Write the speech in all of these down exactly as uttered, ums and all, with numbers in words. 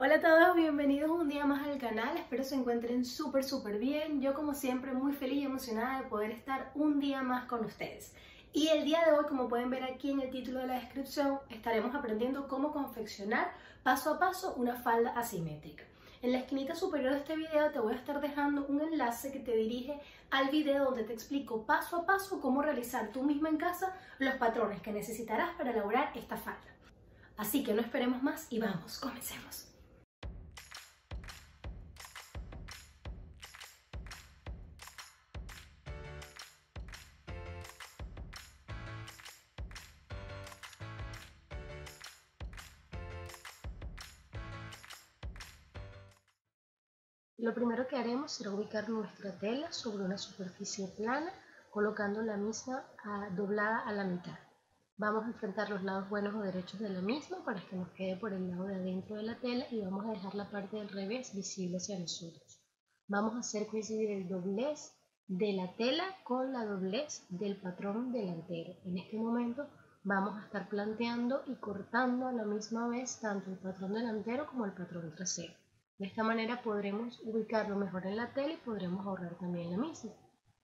Hola a todos, bienvenidos un día más al canal, espero se encuentren súper súper bien. Yo como siempre muy feliz y emocionada de poder estar un día más con ustedes. Y el día de hoy, como pueden ver aquí en el título de la descripción, estaremos aprendiendo cómo confeccionar paso a paso una falda asimétrica. En la esquinita superior de este video te voy a estar dejando un enlace que te dirige al video donde te explico paso a paso cómo realizar tú misma en casa los patrones que necesitarás para elaborar esta falda. Así que no esperemos más y vamos, comencemos. Lo primero que haremos será ubicar nuestra tela sobre una superficie plana, colocando la misma a, doblada a la mitad. Vamos a enfrentar los lados buenos o derechos de la misma para que nos quede por el lado de adentro de la tela y vamos a dejar la parte del revés visible hacia nosotros. Vamos a hacer coincidir el doblez de la tela con la doblez del patrón delantero. En este momento vamos a estar planteando y cortando a la misma vez tanto el patrón delantero como el patrón trasero. De esta manera podremos ubicarlo mejor en la tela y podremos ahorrar también la misma.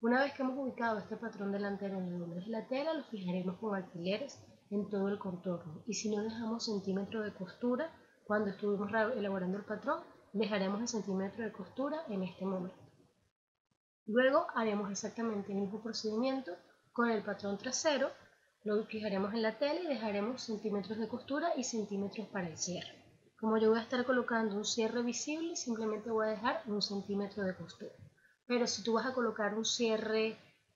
Una vez que hemos ubicado este patrón delantero en el doblez de la tela, lo fijaremos con alfileres en todo el contorno. Y si no dejamos centímetro de costura, cuando estuvimos elaborando el patrón, dejaremos el centímetro de costura en este momento. Luego haremos exactamente el mismo procedimiento con el patrón trasero, lo fijaremos en la tela y dejaremos centímetros de costura y centímetros para el cierre. Como yo voy a estar colocando un cierre visible, simplemente voy a dejar un centímetro de costura. Pero si tú vas a colocar un cierre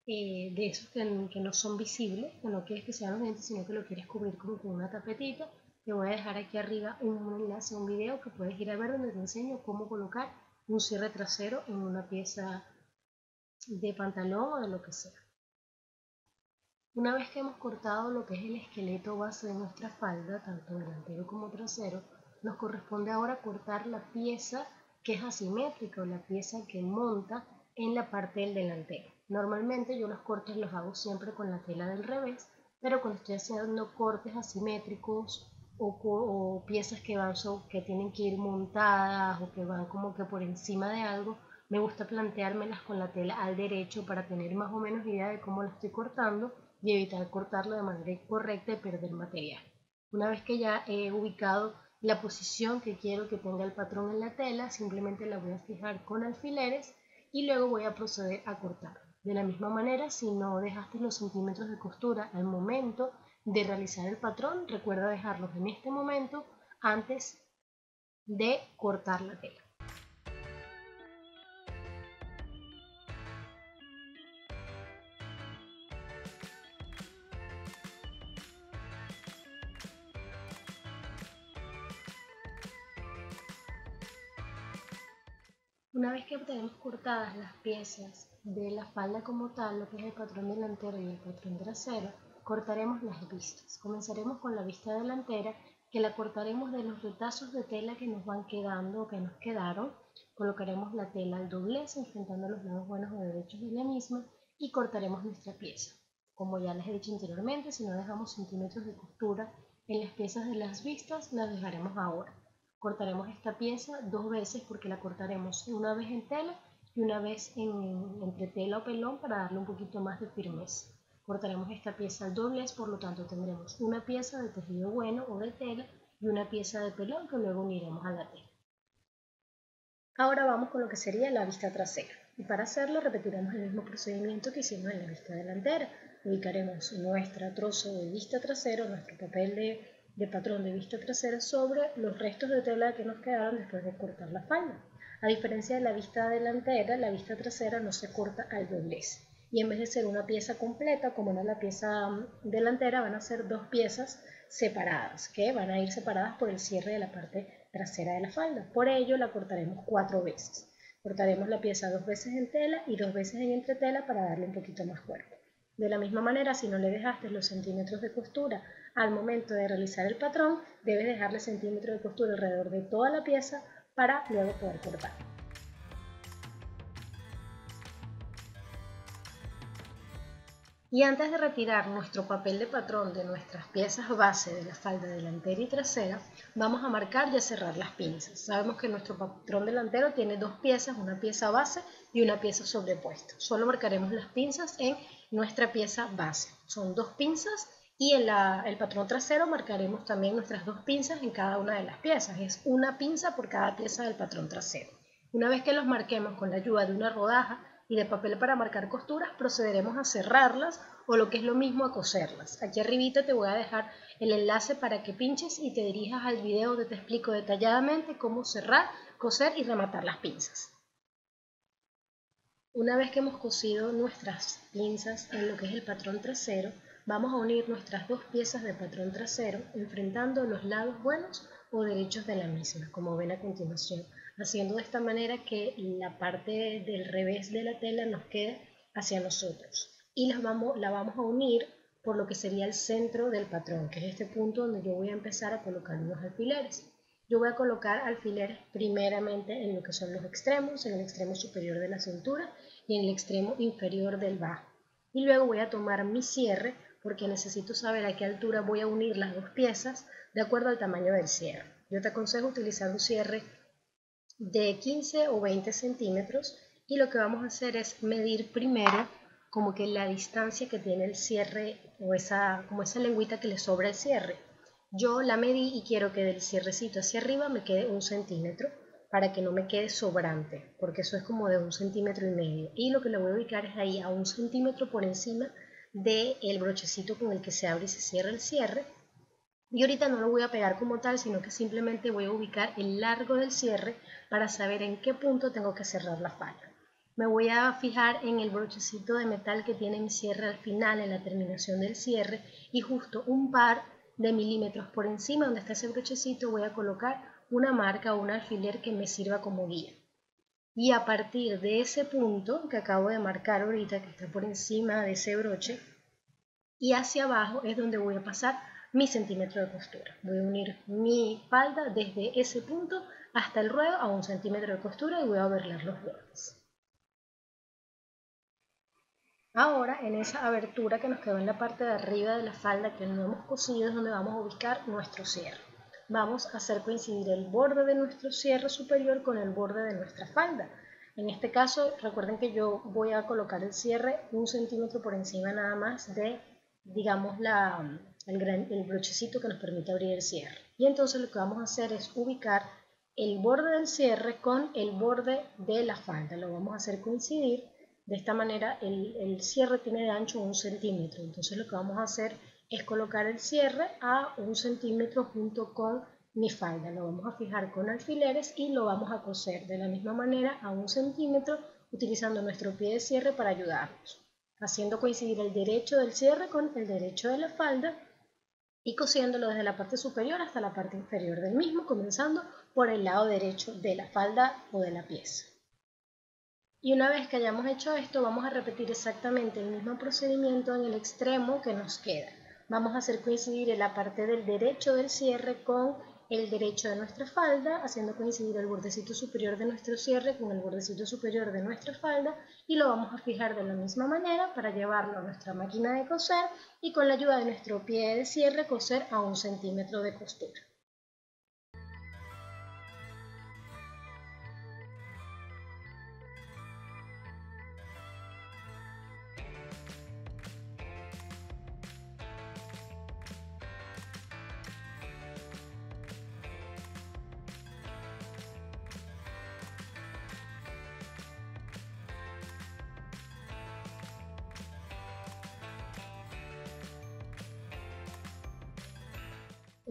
eh, de esos que, que no son visibles, que no quieres que sean los sino que lo quieres cubrir como con una tapetita, te voy a dejar aquí arriba un enlace a un video que puedes ir a ver donde te enseño cómo colocar un cierre trasero en una pieza de pantalón o de lo que sea. Una vez que hemos cortado lo que es el esqueleto base de nuestra falda, tanto delantero como trasero, nos corresponde ahora cortar la pieza que es asimétrica o la pieza que monta en la parte del delantero. Normalmente yo los cortes los hago siempre con la tela del revés, pero cuando estoy haciendo cortes asimétricos o, o piezas que, van, que tienen que ir montadas o que van como que por encima de algo, me gusta planteármelas con la tela al derecho para tener más o menos idea de cómo la estoy cortando y evitar cortarlo de manera incorrecta y perder material. Una vez que ya he ubicado la posición que quiero que tenga el patrón en la tela, simplemente la voy a fijar con alfileres y luego voy a proceder a cortar. De la misma manera, si no dejaste los centímetros de costura al momento de realizar el patrón, recuerda dejarlos en este momento antes de cortar la tela. Una vez que obtenemos cortadas las piezas de la falda como tal, lo que es el patrón delantero y el patrón trasero, cortaremos las vistas. Comenzaremos con la vista delantera, que la cortaremos de los retazos de tela que nos van quedando o que nos quedaron. Colocaremos la tela al doblez, enfrentando los lados buenos o derechos de la misma, y cortaremos nuestra pieza. Como ya les he dicho anteriormente, si no dejamos centímetros de costura en las piezas de las vistas, las dejaremos ahora. Cortaremos esta pieza dos veces porque la cortaremos una vez en tela y una vez en, entre tela o pelón para darle un poquito más de firmeza. Cortaremos esta pieza al doblez, por lo tanto tendremos una pieza de tejido bueno o de tela y una pieza de pelón que luego uniremos a la tela. Ahora vamos con lo que sería la vista trasera. Y para hacerlo repetiremos el mismo procedimiento que hicimos en la vista delantera. Ubicaremos nuestro trozo de vista trasera, nuestro papel de... de patrón de vista trasera sobre los restos de tela que nos quedaron después de cortar la falda. A diferencia de la vista delantera, la vista trasera no se corta al doblez. Y en vez de ser una pieza completa, como no es la pieza delantera, van a ser dos piezas separadas, que van a ir separadas por el cierre de la parte trasera de la falda. Por ello la cortaremos cuatro veces. Cortaremos la pieza dos veces en tela y dos veces en entretela para darle un poquito más cuerpo. De la misma manera, si no le dejaste los centímetros de costura al momento de realizar el patrón, debes dejarle centímetros de costura alrededor de toda la pieza para luego poder cortar. Y antes de retirar nuestro papel de patrón de nuestras piezas base de la falda delantera y trasera, Vamos a marcar y a cerrar las pinzas. Sabemos que nuestro patrón delantero tiene dos piezas, una pieza base y una pieza sobrepuesta. Solo marcaremos las pinzas en nuestra pieza base. Son dos pinzas y en la, el patrón trasero marcaremos también nuestras dos pinzas en cada una de las piezas. Es una pinza por cada pieza del patrón trasero. Una vez que los marquemos con la ayuda de una rodaja y de papel para marcar costuras, procederemos a cerrarlas o lo que es lo mismo a coserlas. Aquí arribita te voy a dejar el enlace para que pinches y te dirijas al video donde te explico detalladamente cómo cerrar, coser y rematar las pinzas. Una vez que hemos cosido nuestras pinzas en lo que es el patrón trasero, vamos a unir nuestras dos piezas de patrón trasero enfrentando los lados buenos o derechos de la misma, como ven a continuación, haciendo de esta manera que la parte del revés de la tela nos quede hacia nosotros. Y las vamos, la vamos a unir por lo que sería el centro del patrón, que es este punto donde yo voy a empezar a colocar unos alfileres. Yo voy a colocar alfileres primeramente en lo que son los extremos, en el extremo superior de la cintura y en el extremo inferior del bajo. Y luego voy a tomar mi cierre porque necesito saber a qué altura voy a unir las dos piezas de acuerdo al tamaño del cierre. Yo te aconsejo utilizar un cierre de quince o veinte centímetros y lo que vamos a hacer es medir primero como que la distancia que tiene el cierre o esa, como esa lengüita que le sobra el cierre. Yo la medí y quiero que del cierrecito hacia arriba me quede un centímetro para que no me quede sobrante, porque eso es como de un centímetro y medio. Y lo que le voy a ubicar es ahí a un centímetro por encima del brochecito con el que se abre y se cierra el cierre. Y ahorita no lo voy a pegar como tal, sino que simplemente voy a ubicar el largo del cierre para saber en qué punto tengo que cerrar la falla. Me voy a fijar en el brochecito de metal que tiene mi cierre al final, en la terminación del cierre, y justo un par de milímetros por encima donde está ese brochecito voy a colocar una marca o un alfiler que me sirva como guía. Y a partir de ese punto que acabo de marcar ahorita, que está por encima de ese broche, y hacia abajo es donde voy a pasar mi centímetro de costura. Voy a unir mi falda desde ese punto hasta el ruedo a un centímetro de costura y voy a overlar los bordes. Ahora, en esa abertura que nos quedó en la parte de arriba de la falda que no hemos cosido es donde vamos a ubicar nuestro cierre. Vamos a hacer coincidir el borde de nuestro cierre superior con el borde de nuestra falda. En este caso, recuerden que yo voy a colocar el cierre un centímetro por encima nada más de, digamos, la... El, gran, el brochecito que nos permite abrir el cierre. Y entonces lo que vamos a hacer es ubicar el borde del cierre con el borde de la falda. Lo vamos a hacer coincidir. De esta manera el, el cierre tiene de ancho un centímetro. Entonces lo que vamos a hacer es colocar el cierre a un centímetro junto con mi falda. Lo vamos a fijar con alfileres y lo vamos a coser de la misma manera a un centímetro utilizando nuestro pie de cierre para ayudarnos. Haciendo coincidir el derecho del cierre con el derecho de la falda y cosiéndolo desde la parte superior hasta la parte inferior del mismo, comenzando por el lado derecho de la falda o de la pieza. Y una vez que hayamos hecho esto, vamos a repetir exactamente el mismo procedimiento en el extremo que nos queda. Vamos a hacer coincidir en la parte del derecho del cierre con el derecho de nuestra falda, haciendo coincidir el bordecito superior de nuestro cierre con el bordecito superior de nuestra falda y lo vamos a fijar de la misma manera para llevarlo a nuestra máquina de coser y con la ayuda de nuestro pie de cierre coser a un centímetro de costura.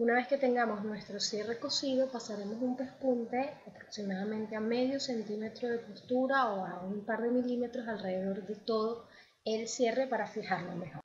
Una vez que tengamos nuestro cierre cosido, pasaremos un pespunte aproximadamente a medio centímetro de costura o a un par de milímetros alrededor de todo el cierre para fijarlo mejor.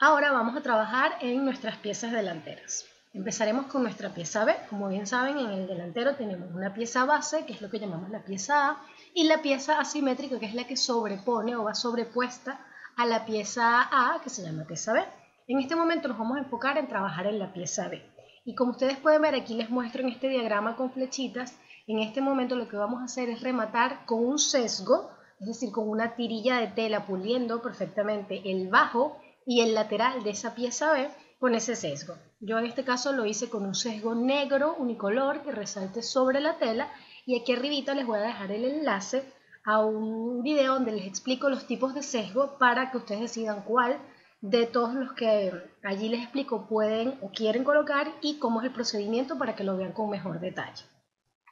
Ahora vamos a trabajar en nuestras piezas delanteras. Empezaremos con nuestra pieza B. Como bien saben, en el delantero tenemos una pieza base, que es lo que llamamos la pieza A, y la pieza asimétrica, que es la que sobrepone o va sobrepuesta a la pieza A, que se llama pieza B. En este momento nos vamos a enfocar en trabajar en la pieza B. Y como ustedes pueden ver, aquí les muestro en este diagrama con flechitas, en este momento lo que vamos a hacer es rematar con un sesgo, es decir, con una tirilla de tela puliendo perfectamente el bajo y el lateral de esa pieza B con ese sesgo. Yo en este caso lo hice con un sesgo negro unicolor que resalte sobre la tela, y aquí arribita les voy a dejar el enlace a un video donde les explico los tipos de sesgo para que ustedes decidan cuál de todos los que allí les explico pueden o quieren colocar y cómo es el procedimiento para que lo vean con mejor detalle.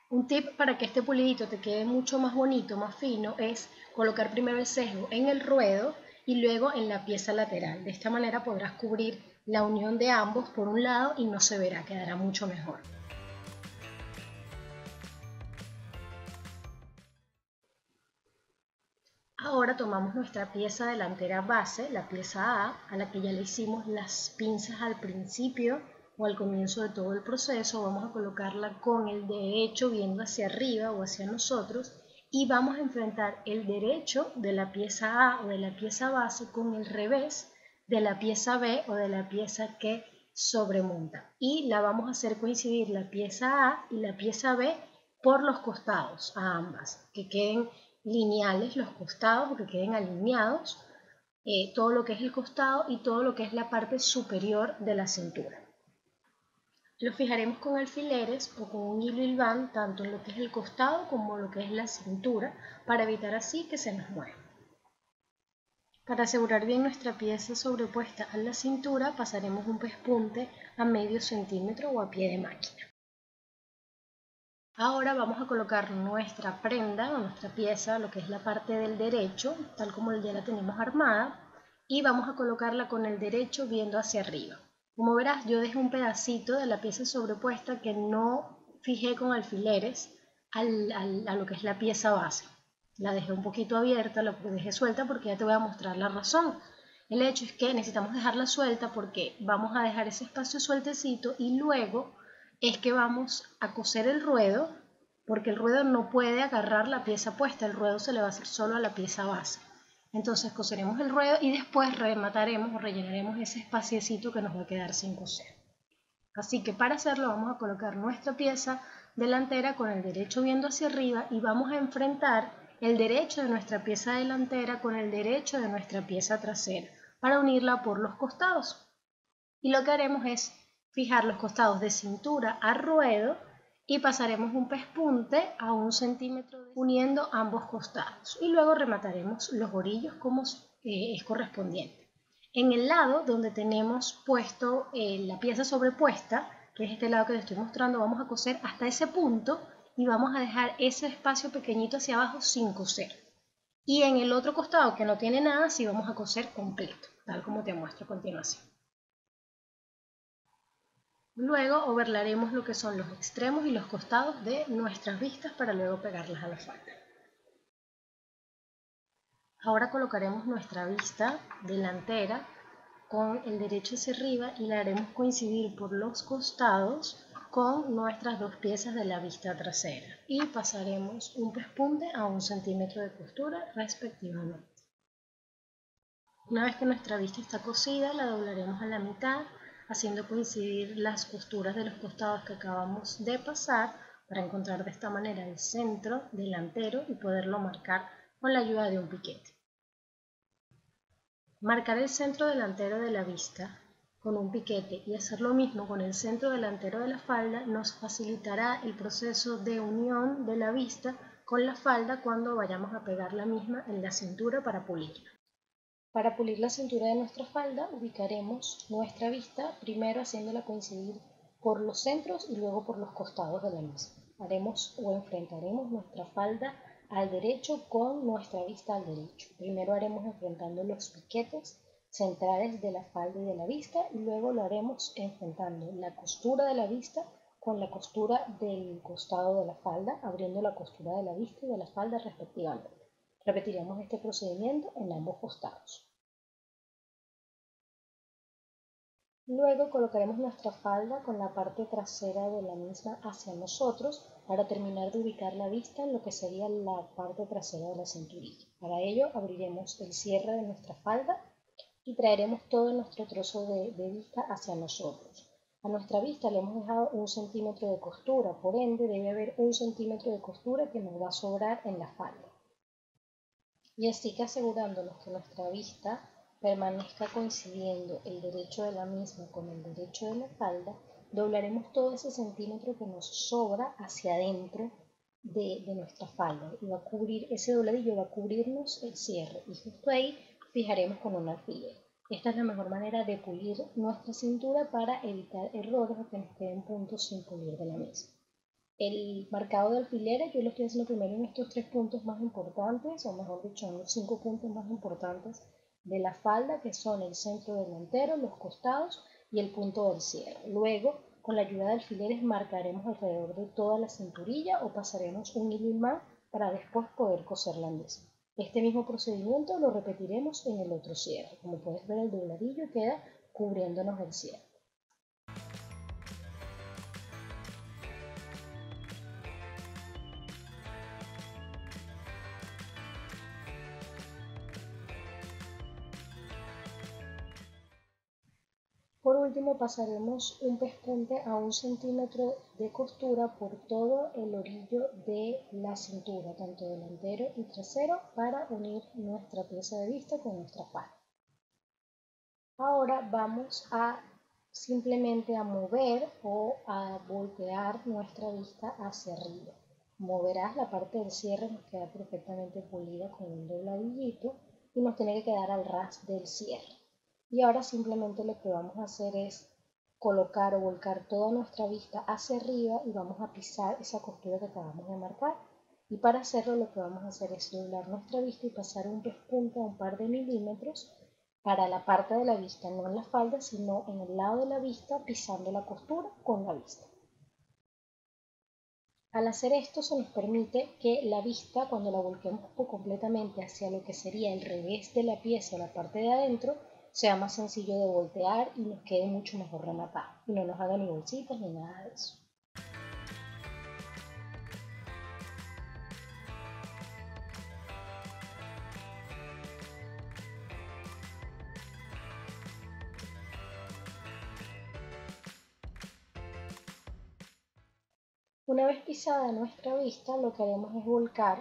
Un tip para que este pulidito te quede mucho más bonito, más fino, es colocar primero el sesgo en el ruedo y luego en la pieza lateral. De esta manera podrás cubrir la unión de ambos por un lado y no se verá, quedará mucho mejor. Ahora tomamos nuestra pieza delantera base, la pieza A, a la que ya le hicimos las pinzas al principio o al comienzo de todo el proceso. Vamos a colocarla con el derecho viendo hacia arriba o hacia nosotros y vamos a enfrentar el derecho de la pieza A o de la pieza base con el revés de la pieza B o de la pieza que sobremonta. Y la vamos a hacer coincidir la pieza A y la pieza B por los costados a ambas, que queden lineales los costados, que queden alineados eh, todo lo que es el costado y todo lo que es la parte superior de la cintura. Lo fijaremos con alfileres o con un hilo hilván tanto en lo que es el costado como lo que es la cintura para evitar así que se nos mueva. Para asegurar bien nuestra pieza sobrepuesta a la cintura pasaremos un pespunte a medio centímetro o a pie de máquina. Ahora vamos a colocar nuestra prenda o nuestra pieza, lo que es la parte del derecho, tal como ya la tenemos armada, y vamos a colocarla con el derecho viendo hacia arriba. Como verás, yo dejé un pedacito de la pieza sobrepuesta que no fijé con alfileres al, al, a lo que es la pieza base. La dejé un poquito abierta, la dejé suelta porque ya te voy a mostrar la razón. El hecho es que necesitamos dejarla suelta porque vamos a dejar ese espacio sueltecito y luego es que vamos a coser el ruedo, porque el ruedo no puede agarrar la pieza puesta, el ruedo se le va a hacer solo a la pieza base. Entonces coseremos el ruedo y después remataremos o rellenaremos ese espaciecito que nos va a quedar sin coser. Así que para hacerlo vamos a colocar nuestra pieza delantera con el derecho viendo hacia arriba y vamos a enfrentar el derecho de nuestra pieza delantera con el derecho de nuestra pieza trasera para unirla por los costados. Y lo que haremos es fijar los costados de cintura a ruedo y pasaremos un pespunte a un centímetro uniendo ambos costados y luego remataremos los orillos como eh, es correspondiente. En el lado donde tenemos puesto eh, la pieza sobrepuesta, que es este lado que les estoy mostrando, vamos a coser hasta ese punto y vamos a dejar ese espacio pequeñito hacia abajo sin coser. Y en el otro costado que no tiene nada, sí vamos a coser completo, tal como te muestro a continuación. Luego overlaremos lo que son los extremos y los costados de nuestras vistas para luego pegarlas a la falda. Ahora colocaremos nuestra vista delantera con el derecho hacia arriba y la haremos coincidir por los costados con nuestras dos piezas de la vista trasera y pasaremos un pespunte a un centímetro de costura respectivamente. Una vez que nuestra vista está cosida, la doblaremos a la mitad, haciendo coincidir las costuras de los costados que acabamos de pasar para encontrar de esta manera el centro delantero y poderlo marcar con la ayuda de un piquete. Marcar el centro delantero de la vista con un piquete y hacer lo mismo con el centro delantero de la falda nos facilitará el proceso de unión de la vista con la falda cuando vayamos a pegar la misma en la cintura para pulirla. Para pulir la cintura de nuestra falda ubicaremos nuestra vista primero haciéndola coincidir por los centros y luego por los costados de la misma. Haremos o enfrentaremos nuestra falda al derecho con nuestra vista al derecho. Primero haremos enfrentando los piquetes centrales de la falda y de la vista y luego lo haremos enfrentando la costura de la vista con la costura del costado de la falda, abriendo la costura de la vista y de la falda respectivamente. Repetiremos este procedimiento en ambos costados. Luego colocaremos nuestra falda con la parte trasera de la misma hacia nosotros para terminar de ubicar la vista en lo que sería la parte trasera de la cinturilla. Para ello abriremos el cierre de nuestra falda y traeremos todo nuestro trozo de, de vista hacia nosotros. A nuestra vista le hemos dejado un centímetro de costura, por ende debe haber un centímetro de costura que nos va a sobrar en la falda. Y así que asegurándonos que nuestra vista permanezca coincidiendo el derecho de la misma con el derecho de la espalda, doblaremos todo ese centímetro que nos sobra hacia adentro de, de nuestra falda, y va a cubrir, ese dobladillo va a cubrirnos el cierre, y justo ahí fijaremos con un alfiler. Esta es la mejor manera de pulir nuestra cintura para evitar errores o que nos queden puntos sin pulir de la misma. El marcado de alfileres yo lo estoy haciendo primero en estos tres puntos más importantes, o mejor dicho, en los cinco puntos más importantes de la falda, que son el centro delantero, los costados y el punto del cierre. Luego, con la ayuda de alfileres, marcaremos alrededor de toda la cinturilla o pasaremos un hilo imán para después poder coser la misma. Este mismo procedimiento lo repetiremos en el otro cierre. Como puedes ver, el dobladillo queda cubriéndonos el cierre. Por último, pasaremos un pespunte a un centímetro de costura por todo el orillo de la cintura, tanto delantero y trasero, para unir nuestra pieza de vista con nuestra falda. Ahora vamos a simplemente a mover o a voltear nuestra vista hacia arriba. Como verás, la parte del cierre nos queda perfectamente pulida con un dobladillito y nos tiene que quedar al ras del cierre. Y ahora simplemente lo que vamos a hacer es colocar o volcar toda nuestra vista hacia arriba y vamos a pisar esa costura que acabamos de marcar. Y para hacerlo lo que vamos a hacer es doblar nuestra vista y pasar un pespunte a un par de milímetros para la parte de la vista, no en la falda, sino en el lado de la vista, pisando la costura con la vista. Al hacer esto se nos permite que la vista, cuando la volquemos completamente hacia lo que sería el revés de la pieza o la parte de adentro, sea más sencillo de voltear y nos quede mucho mejor rematado y no nos haga ni bolsitas ni nada de eso. Una vez pisada nuestra vista, lo que haremos es volcar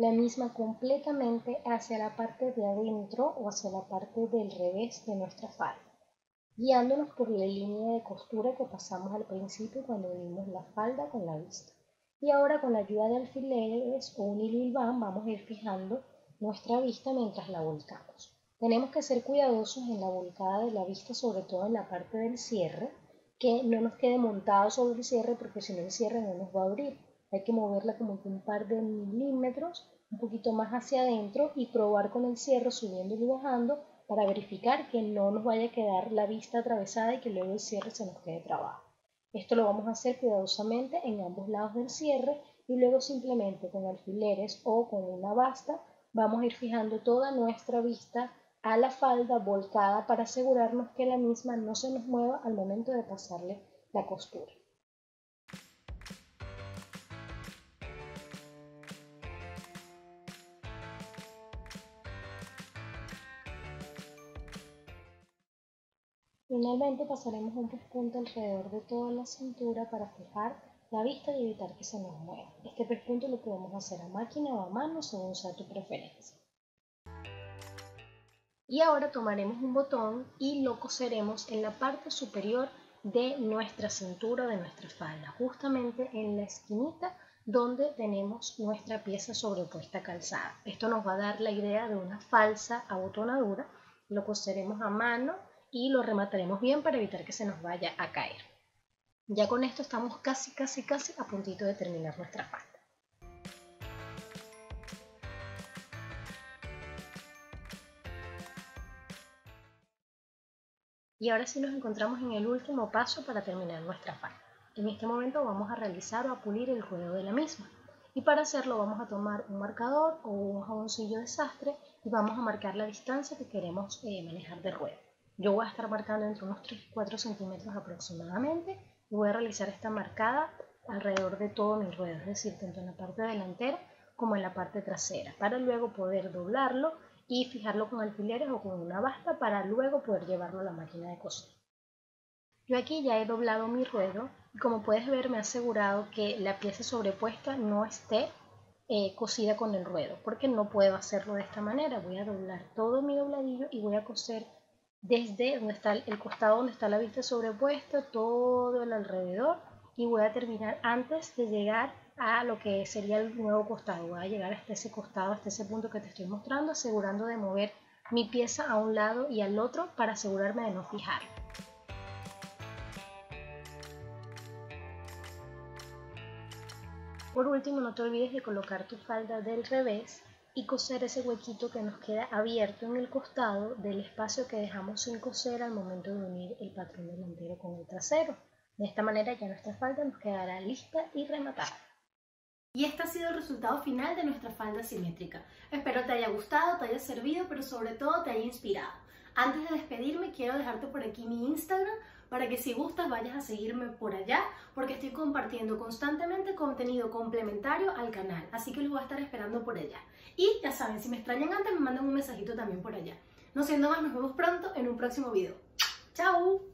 la misma completamente hacia la parte de adentro o hacia la parte del revés de nuestra falda, guiándonos por la línea de costura que pasamos al principio cuando unimos la falda con la vista. Y ahora, con la ayuda de alfileres o un hilo hilván, vamos a ir fijando nuestra vista mientras la volcamos. Tenemos que ser cuidadosos en la volcada de la vista, sobre todo en la parte del cierre, que no nos quede montado sobre el cierre, porque si no el cierre no nos va a abrir. Hay que moverla como un par de milímetros, un poquito más hacia adentro, y probar con el cierre subiendo y bajando para verificar que no nos vaya a quedar la vista atravesada y que luego el cierre se nos quede trabado. Esto lo vamos a hacer cuidadosamente en ambos lados del cierre y luego simplemente con alfileres o con una basta vamos a ir fijando toda nuestra vista a la falda volcada para asegurarnos que la misma no se nos mueva al momento de pasarle la costura. Finalmente pasaremos un pespunte alrededor de toda la cintura para fijar la vista y evitar que se nos mueva. Este pespunte lo podemos hacer a máquina o a mano, según sea tu preferencia. Y ahora tomaremos un botón y lo coseremos en la parte superior de nuestra cintura, de nuestra falda, justamente en la esquinita donde tenemos nuestra pieza sobrepuesta calzada. Esto nos va a dar la idea de una falsa abotonadura. Lo coseremos a mano y lo remataremos bien para evitar que se nos vaya a caer. Ya con esto estamos casi, casi, casi a puntito de terminar nuestra falda. Y ahora sí nos encontramos en el último paso para terminar nuestra falda. En este momento vamos a realizar o a pulir el ruedo de la misma. Y para hacerlo vamos a tomar un marcador o un jaboncillo de sastre y vamos a marcar la distancia que queremos eh, manejar de ruedo. Yo voy a estar marcando entre unos tres a cuatro centímetros aproximadamente y voy a realizar esta marcada alrededor de todo mi ruedo, es decir, tanto en la parte delantera como en la parte trasera, para luego poder doblarlo y fijarlo con alfileres o con una basta para luego poder llevarlo a la máquina de coser. Yo aquí ya he doblado mi ruedo y como puedes ver me he asegurado que la pieza sobrepuesta no esté eh, cosida con el ruedo, porque no puedo hacerlo de esta manera. Voy a doblar todo mi dobladillo y voy a coser desde donde está el costado, donde está la vista sobrepuesta, todo el alrededor, y voy a terminar antes de llegar a lo que sería el nuevo costado. Voy a llegar hasta ese costado, hasta ese punto que te estoy mostrando, asegurando de mover mi pieza a un lado y al otro para asegurarme de no fijar. Por último, no te olvides de colocar tu falda del revés y coser ese huequito que nos queda abierto en el costado del espacio que dejamos sin coser al momento de unir el patrón delantero con el trasero. De esta manera ya nuestra falda nos quedará lista y rematada. Y este ha sido el resultado final de nuestra falda simétrica. Espero te haya gustado, te haya servido, pero sobre todo te haya inspirado. Antes de despedirme, quiero dejarte por aquí mi Instagram, para que si gustas vayas a seguirme por allá, porque estoy compartiendo constantemente contenido complementario al canal, así que los voy a estar esperando por allá. Y ya saben, si me extrañan antes, me mandan un mensajito también por allá. No siendo más, nos vemos pronto en un próximo video. ¡Chao!